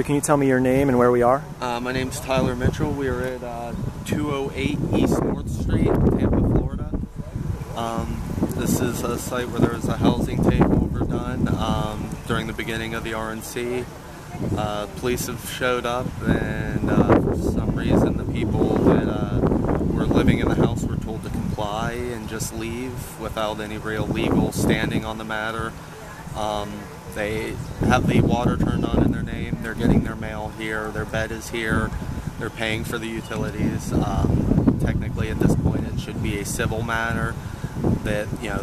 Can you tell me your name and where we are? My name's Tyler Mitchell. We are at 208 East North Street, Tampa, Florida. This is a site where there was a housing takeover done during the beginning of the RNC. Police have showed up, and for some reason the people that were living in the house were told to comply and just leave without any real legal standing on the matter. They have the water turned on in their name, they're getting their mail here, their bed is here, they're paying for the utilities. Technically at this point it should be a civil matter that, you know,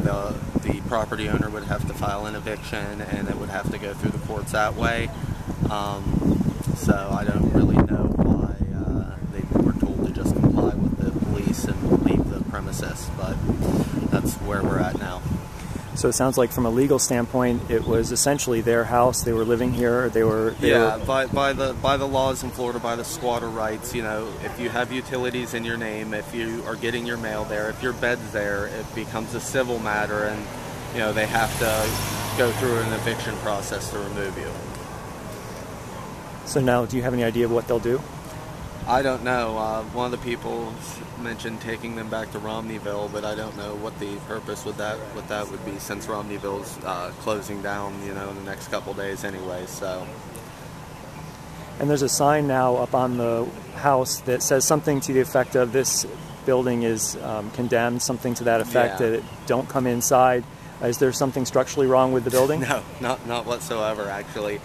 the property owner would have to file an eviction and it would have to go through the courts that way. So I don't really know why they were told to just comply with the police and leave the premises, but that's where we're at now. So it sounds like from a legal standpoint, it was essentially their house. They were living here. By the laws in Florida, by the squatter rights, you know, if you have utilities in your name, if you are getting your mail there, if your bed's there, it becomes a civil matter, and you know they have to go through an eviction process to remove you. So now, do you have any idea of what they'll do? I don't know. One of the people mentioned taking them back to Romneyville, but I don't know what the purpose with that would be, since Romneyville's closing down, you know, in the next couple days anyway. So. And there's a sign now up on the house that says something to the effect of "This building is condemned," something to that effect. Yeah. That don't come inside. Is there something structurally wrong with the building? No, not whatsoever, actually.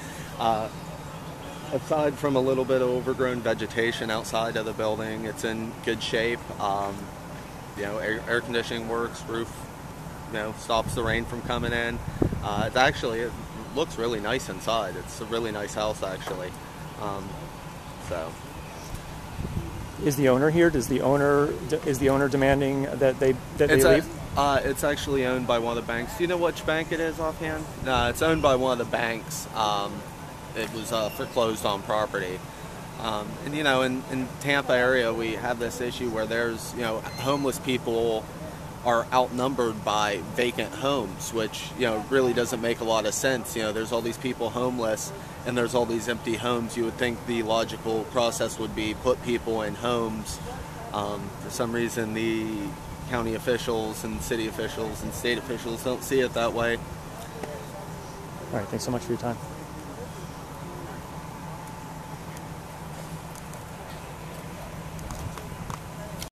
Aside from a little bit of overgrown vegetation outside of the building, it's in good shape. You know, air conditioning works, roof, you know, stops the rain from coming in. It looks really nice inside. It's a really nice house, actually. Is the owner here? Is the owner demanding that they leave? It's actually owned by one of the banks. Do you know which bank it is offhand? No, it's owned by one of the banks. It was foreclosed on property. And you know, in Tampa area, we have this issue where there's, you know, homeless people are outnumbered by vacant homes, which, you know, really doesn't make a lot of sense. You know, there's all these people homeless and there's all these empty homes. You would think the logical process would be put people in homes. For some reason, the county officials and city officials and state officials don't see it that way. All right, thanks so much for your time.